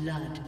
Blood.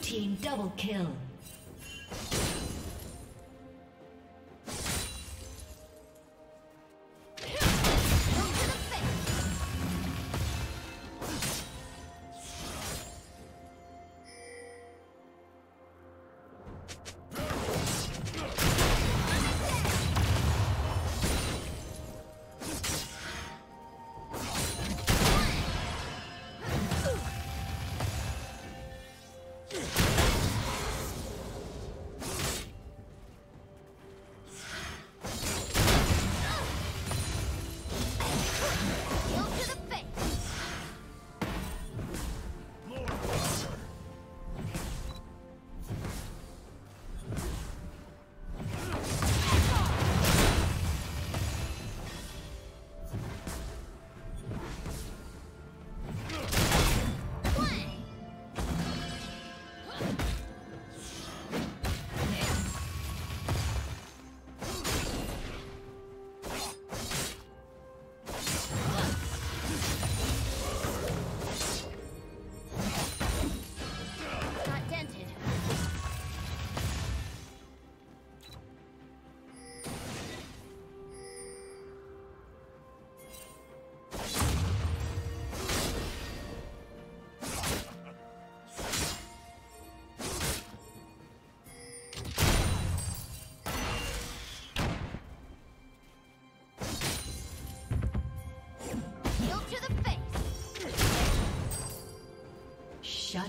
Team double kill. Shut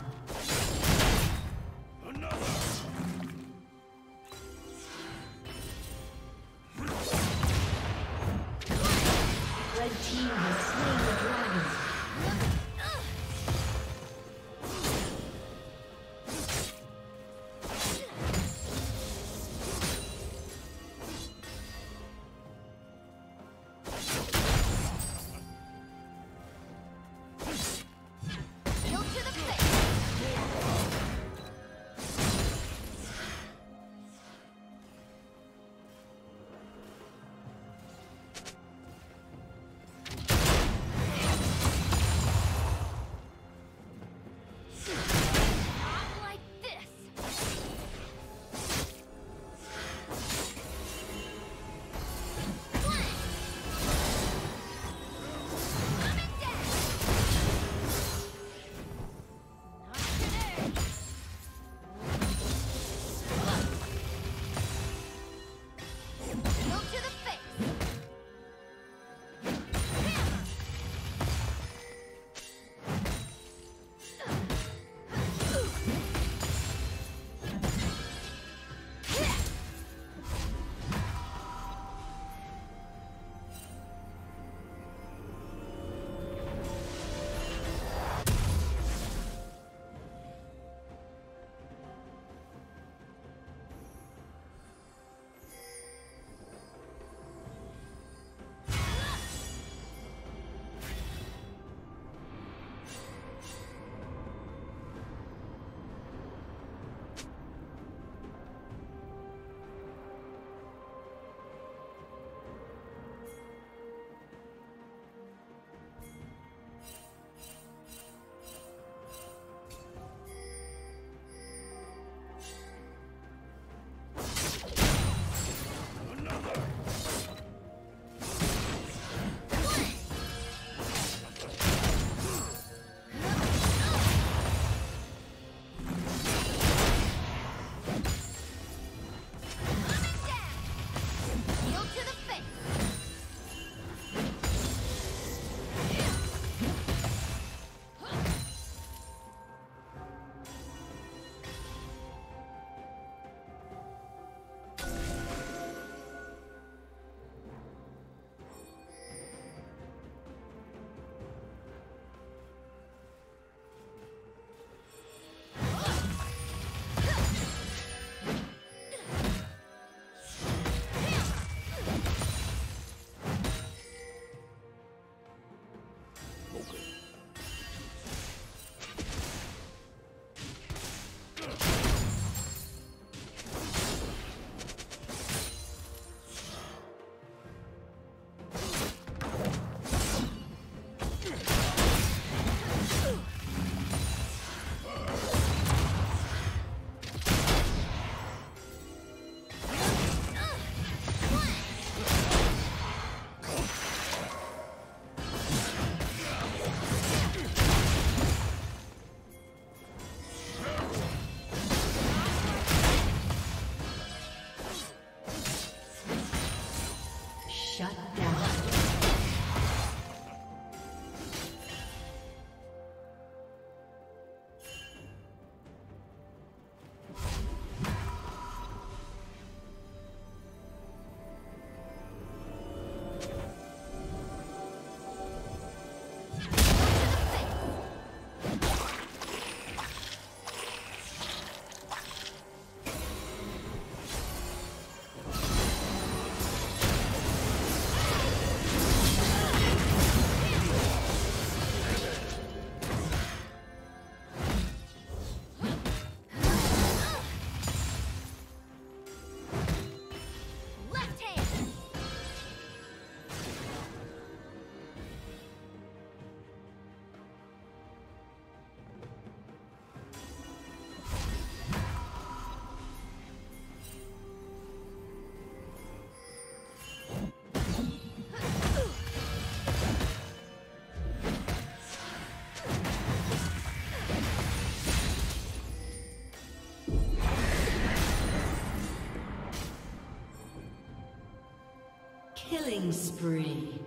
Killing spree.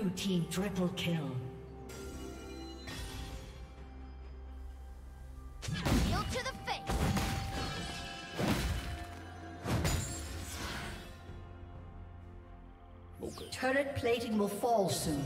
Blue team triple kill. Turret plating will fall soon.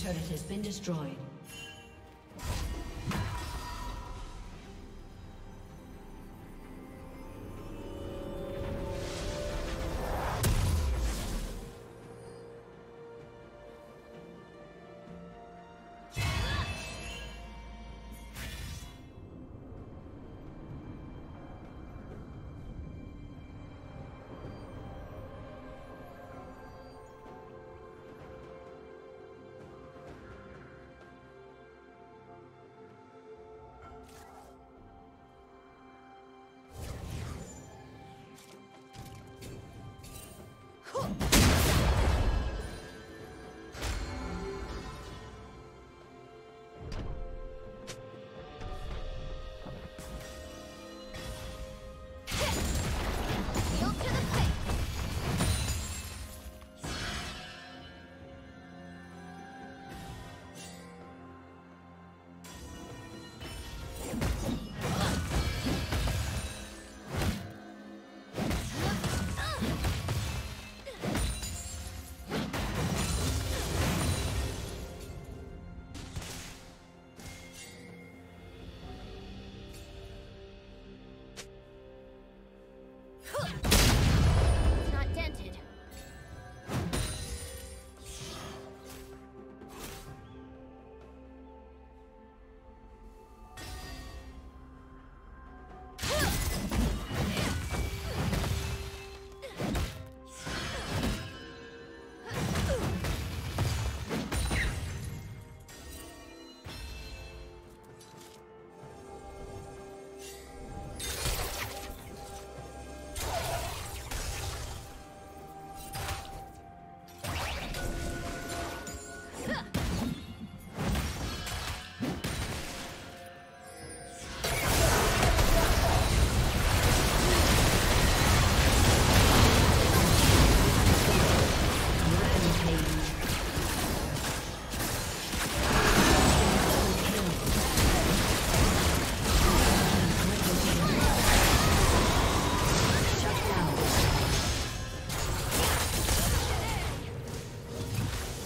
Turret has been destroyed.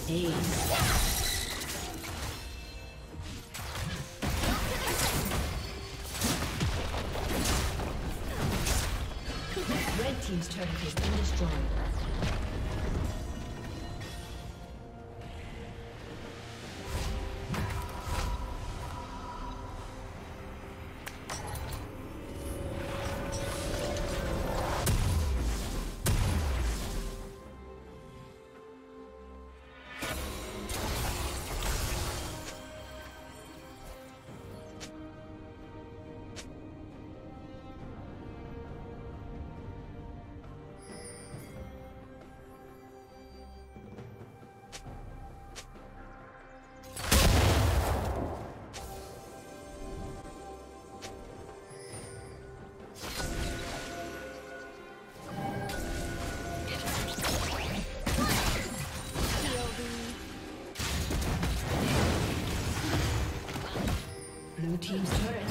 Ace. Team's turret has been destroyed. Team's turret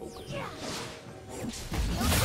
okay. Yeah. No.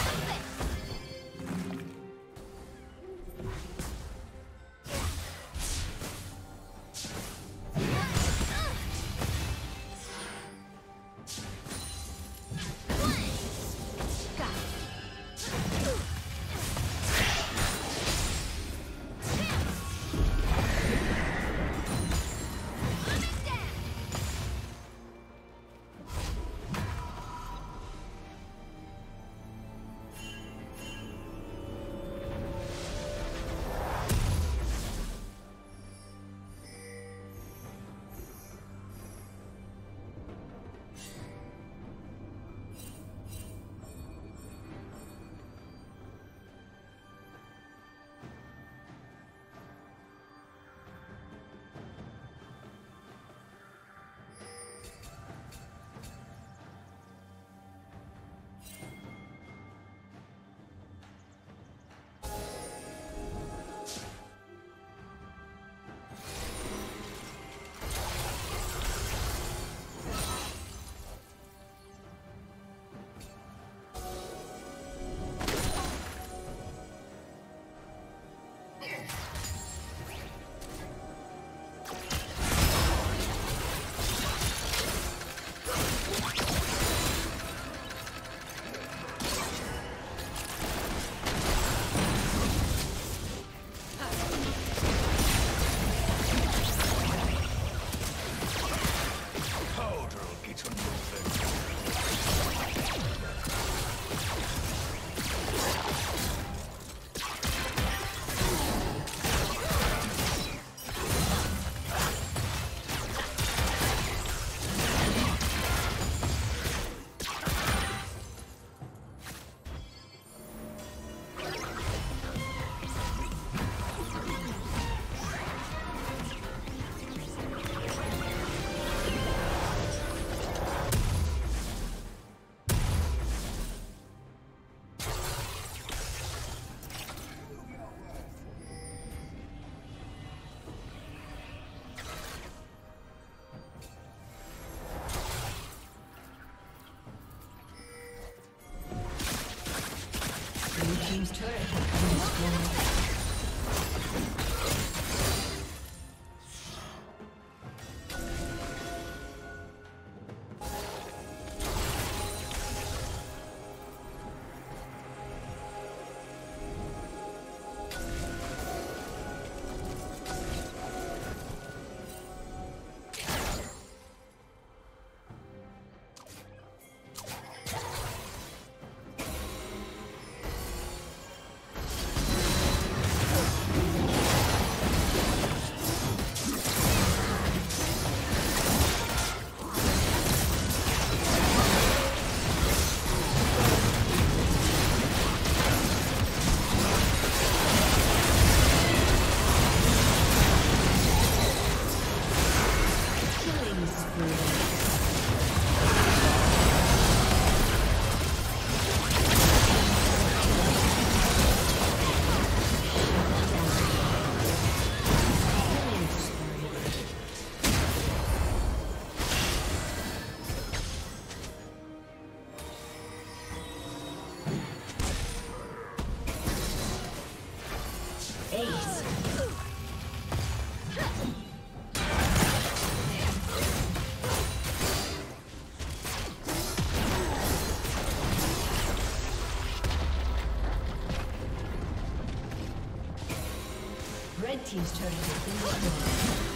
Team's turret has been destroyed.